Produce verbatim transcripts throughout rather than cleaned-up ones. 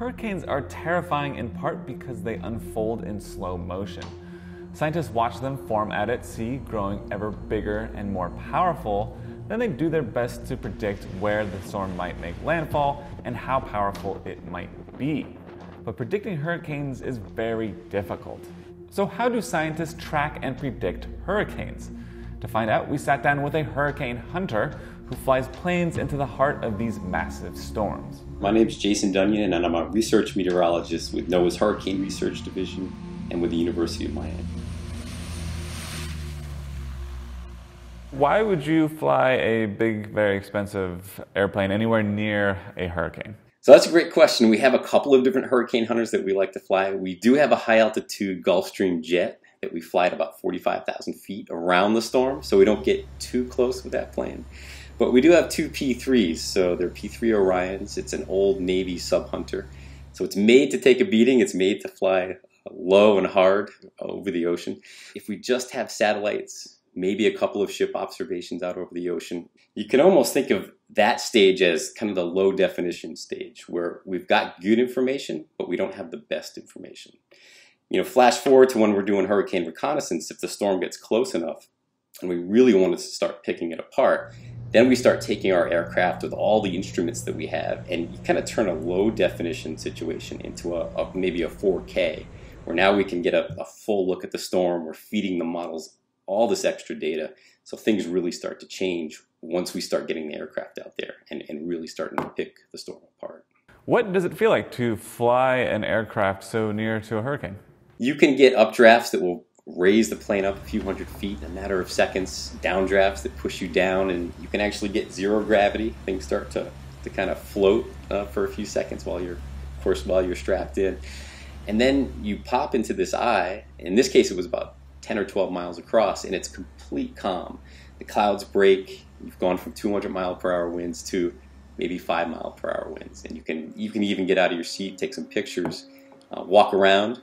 Hurricanes are terrifying in part because they unfold in slow motion. Scientists watch them form out at sea, growing ever bigger and more powerful. Then they do their best to predict where the storm might make landfall and how powerful it might be. But predicting hurricanes is very difficult. So how do scientists track and predict hurricanes? To find out, we sat down with a hurricane hunter who flies planes into the heart of these massive storms. My name is Jason Dunion, and I'm a research meteorologist with NOAA's Hurricane Research Division and with the University of Miami. Why would you fly a big, very expensive airplane anywhere near a hurricane? So that's a great question. We have a couple of different hurricane hunters that we like to fly. We do have a high-altitude Gulfstream jet that we fly at about forty-five thousand feet around the storm, so we don't get too close with that plane. But we do have two P threes, so they're P three Orions. It's an old Navy sub-hunter. So it's made to take a beating. It's made to fly low and hard over the ocean. If we just have satellites, maybe a couple of ship observations out over the ocean, you can almost think of that stage as kind of the low definition stage, where we've got good information, but we don't have the best information. You know, flash forward to when we're doing hurricane reconnaissance, if the storm gets close enough and we really want to start picking it apart, then we start taking our aircraft with all the instruments that we have, and you kind of turn a low definition situation into a, a maybe a four K, where now we can get a, a full look at the storm. We're feeding the models all this extra data, so things really start to change once we start getting the aircraft out there and, and really starting to pick the storm apart. What does it feel like to fly an aircraft so near to a hurricane? You can get updrafts that will raise the plane up a few hundred feet in a matter of seconds, downdrafts that push you down, and you can actually get zero gravity. Things start to, to kind of float uh, for a few seconds while you're, of course, while you're strapped in. And then you pop into this eye. In this case, it was about ten or twelve miles across, and it's complete calm. The clouds break. You've gone from two hundred mile per hour winds to maybe five mile per hour winds, and you can you can even get out of your seat, take some pictures, uh, walk around,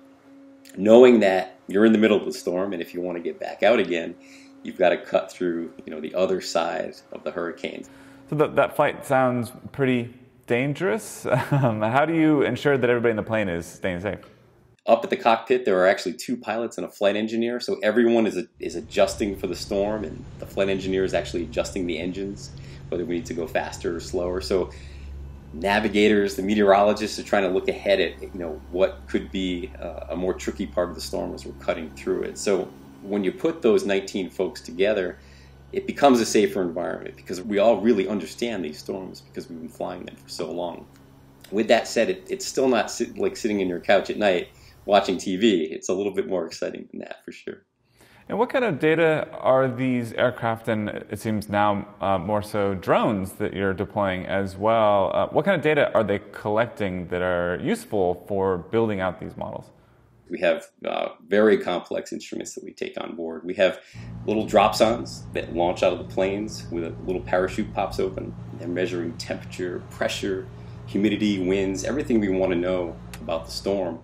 knowing that you're in the middle of the storm, and if you want to get back out again, you've got to cut through you know the other side of the hurricane. So that that flight sounds pretty dangerous. Um, how do you ensure that everybody in the plane is staying safe? Up at the cockpit, there are actually two pilots and a flight engineer, so everyone is, a, is adjusting for the storm, and the flight engineer is actually adjusting the engines, whether we need to go faster or slower. So navigators, the meteorologists are trying to look ahead at you know what could be a, a more tricky part of the storm as we're cutting through it. So when you put those nineteen folks together, it becomes a safer environment because we all really understand these storms because we've been flying them for so long. With that said, it, it's still not sit, like sitting in your couch at night watching T V. It's a little bit more exciting than that, for sure. And what kind of data are these aircraft, and it seems now uh, more so drones that you're deploying as well, uh, what kind of data are they collecting that are useful for building out these models? We have uh, very complex instruments that we take on board. We have little drop-ons that launch out of the planes with a little parachute pops open. They're measuring temperature, pressure, humidity, winds, everything we want to know about the storm.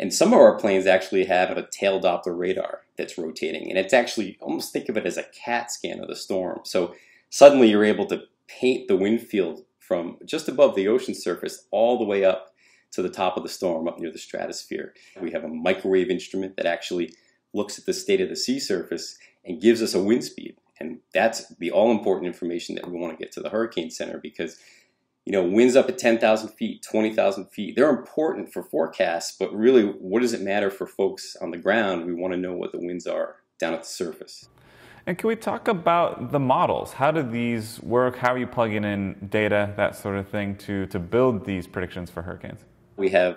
And some of our planes actually have a tail Doppler radar that's rotating. And it's actually, almost think of it as a CAT scan of the storm. So suddenly you're able to paint the wind field from just above the ocean surface all the way up to the top of the storm, up near the stratosphere. We have a microwave instrument that actually looks at the state of the sea surface and gives us a wind speed. And that's the all-important information that we want to get to the hurricane center, because You know, winds up at ten thousand feet, twenty thousand feet, they're important for forecasts, but really, what does it matter for folks on the ground? We want to know what the winds are down at the surface. And can we talk about the models? How do these work? How are you plugging in data, that sort of thing, to, to build these predictions for hurricanes? We have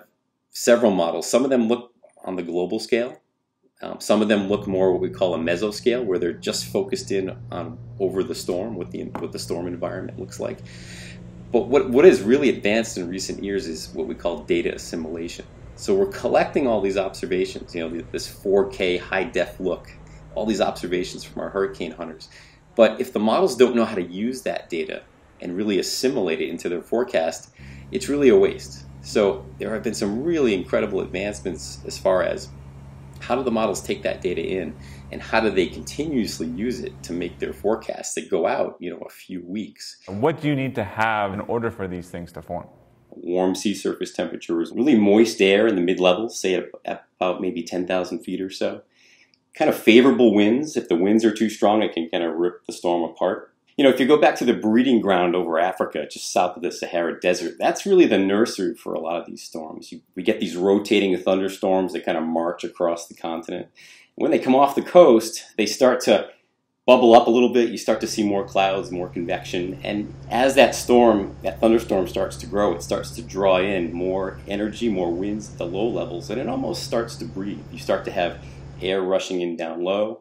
several models. Some of them look on the global scale. Um, some of them look more what we call a mesoscale, where they're just focused in on over the storm, what the, what the storm environment looks like. But what, what is really advanced in recent years is what we call data assimilation. So we're collecting all these observations, you know, this four K high-def look, all these observations from our hurricane hunters. But if the models don't know how to use that data and really assimilate it into their forecast, it's really a waste. So there have been some really incredible advancements as far as how do the models take that data in, and how do they continuously use it to make their forecasts that go out, you know, a few weeks. What do you need to have in order for these things to form? warm sea surface temperatures, really moist air in the mid-levels, say at, at about maybe ten thousand feet or so. Kind of favorable winds. If the winds are too strong, it can kind of rip the storm apart. You know, if you go back to the breeding ground over Africa, just south of the Sahara Desert, that's really the nursery for a lot of these storms. You, we get these rotating thunderstorms that kind of march across the continent. When they come off the coast, they start to bubble up a little bit. You start to see more clouds, more convection. And as that storm, that thunderstorm starts to grow, it starts to draw in more energy, more winds at the low levels, and it almost starts to breathe. You start to have air rushing in down low,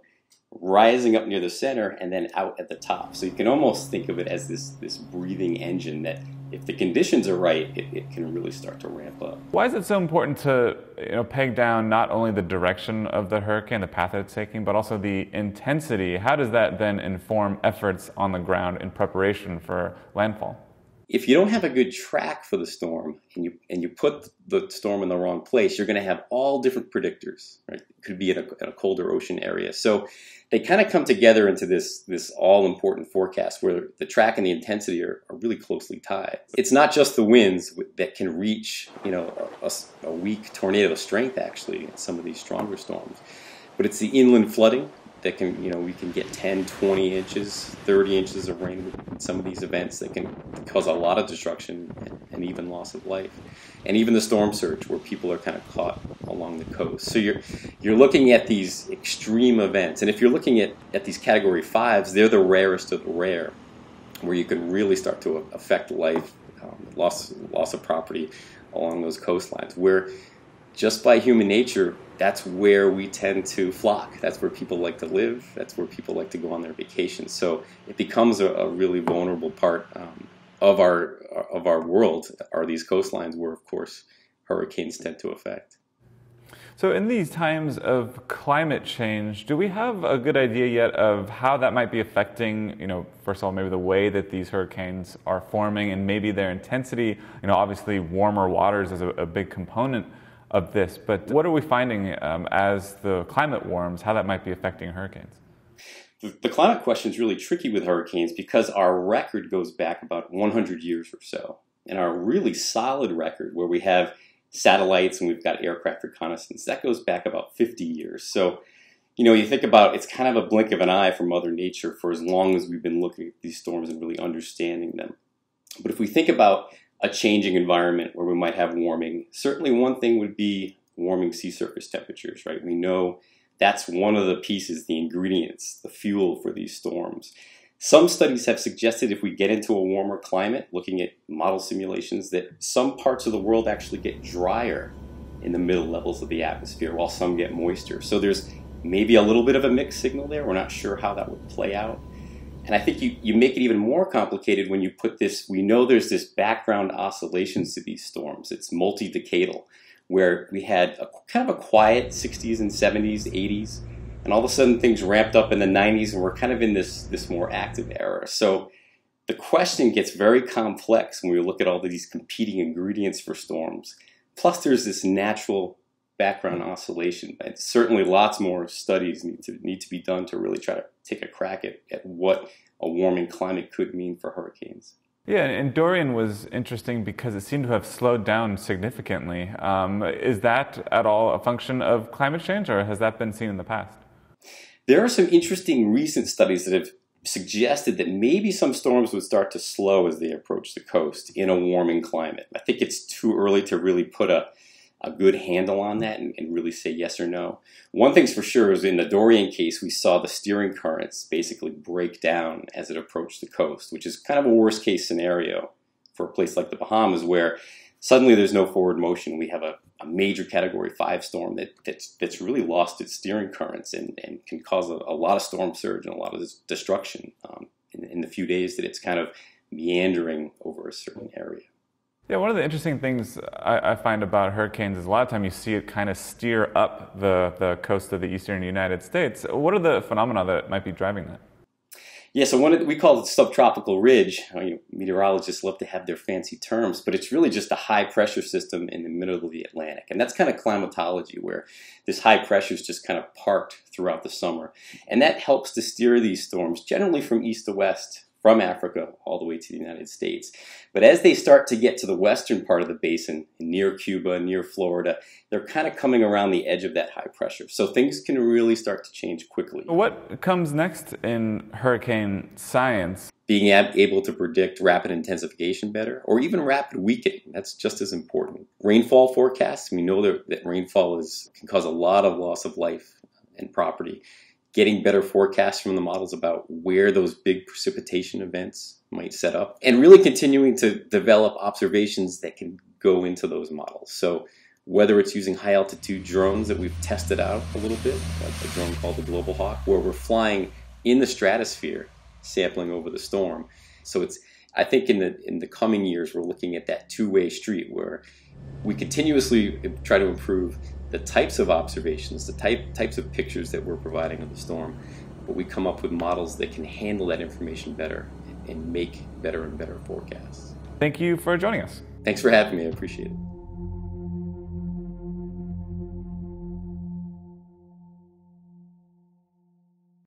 rising up near the center, and then out at the top. So you can almost think of it as this, this breathing engine that, if the conditions are right, it, it can really start to ramp up. Why is it so important to you know, peg down not only the direction of the hurricane, the path that it's taking, but also the intensity? How does that then inform efforts on the ground in preparation for landfall? If you don't have a good track for the storm and you, and you put the storm in the wrong place, you're going to have all different predictors, right? It could be in a, in a colder ocean area. So they kind of come together into this, this all-important forecast where the track and the intensity are, are really closely tied. It's not just the winds that can reach, you know, a, a weak tornado strength, actually, in some of these stronger storms, but it's the inland flooding that can, you know, we can get ten, twenty inches, thirty inches of rain in some of these events that can cause a lot of destruction and even loss of life. And even the storm surge where people are kind of caught along the coast. So you're, you're looking at these extreme events. And if you're looking at, at these category fives, they're the rarest of the rare, where you can really start to affect life, um, loss, loss of property along those coastlines, where just by human nature, that's where we tend to flock. That's where people like to live. That's where people like to go on their vacations. So it becomes a, a really vulnerable part um, of our of our world, are these coastlines where, of course, hurricanes tend to affect. So in these times of climate change, do we have a good idea yet of how that might be affecting, you know, first of all, maybe the way that these hurricanes are forming and maybe their intensity? You know, obviously warmer waters is a, a big component of this, but what are we finding um, as the climate warms, how that might be affecting hurricanes? The, the climate question is really tricky with hurricanes because our record goes back about one hundred years or so. And our really solid record, where we have satellites and we've got aircraft reconnaissance, that goes back about fifty years. So, you know, you think about, it's kind of a blink of an eye for Mother Nature for as long as we've been looking at these storms and really understanding them. But if we think about a changing environment where we might have warming, certainly one thing would be warming sea surface temperatures, right? We know that's one of the pieces, the ingredients, the fuel for these storms. Some studies have suggested if we get into a warmer climate, looking at model simulations, that some parts of the world actually get drier in the middle levels of the atmosphere while some get moister. So there's maybe a little bit of a mixed signal there. We're not sure how that would play out. And I think you, you make it even more complicated when you put this, we know there's this background oscillations to these storms. It's multi-decadal, where we had a, kind of a quiet sixties and seventies, eighties, and all of a sudden things ramped up in the nineties, and we're kind of in this, this more active era. So the question gets very complex when we look at all of these competing ingredients for storms. Plus there's this natural background oscillation. And certainly lots more studies need to need to be done to really try to take a crack at, at what a warming climate could mean for hurricanes. Yeah, and Dorian was interesting because it seemed to have slowed down significantly. Um, is that at all a function of climate change, or has that been seen in the past? There are some interesting recent studies that have suggested that maybe some storms would start to slow as they approach the coast in a warming climate. I think it's too early to really put a a good handle on that and, and really say yes or no. One thing's for sure is in the Dorian case, we saw the steering currents basically break down as it approached the coast, which is kind of a worst case scenario for a place like the Bahamas, where suddenly there's no forward motion. We have a, a major category five storm that, that's, that's really lost its steering currents and, and can cause a, a lot of storm surge and a lot of this destruction um, in, in the few days that it's kind of meandering over a certain area. Yeah, one of the interesting things I, I find about hurricanes is a lot of time you see it kind of steer up the, the coast of the eastern United States. What are the phenomena that might be driving that? Yeah, so one of the, we call it subtropical ridge. I mean, meteorologists love to have their fancy terms, but it's really just a high pressure system in the middle of the Atlantic. And that's kind of climatology, where this high pressure is just kind of parked throughout the summer. And that helps to steer these storms generally from east to west from Africa all the way to the United States. But as they start to get to the western part of the basin, near Cuba, near Florida, they're kind of coming around the edge of that high pressure. So things can really start to change quickly. What comes next in hurricane science? Being able to predict rapid intensification better, or even rapid weakening, that's just as important. Rainfall forecasts, we know that, that rainfall is, can cause a lot of loss of life and property. Getting better forecasts from the models about where those big precipitation events might set up, and really continuing to develop observations that can go into those models. So whether it's using high altitude drones that we've tested out a little bit, like a drone called the Global Hawk, where we're flying in the stratosphere, sampling over the storm. So it's, I think in the, in the coming years, we're looking at that two-way street where we continuously try to improve the types of observations, the type, types of pictures that we're providing of the storm, but we come up with models that can handle that information better and make better and better forecasts. Thank you for joining us. Thanks for having me. I appreciate it.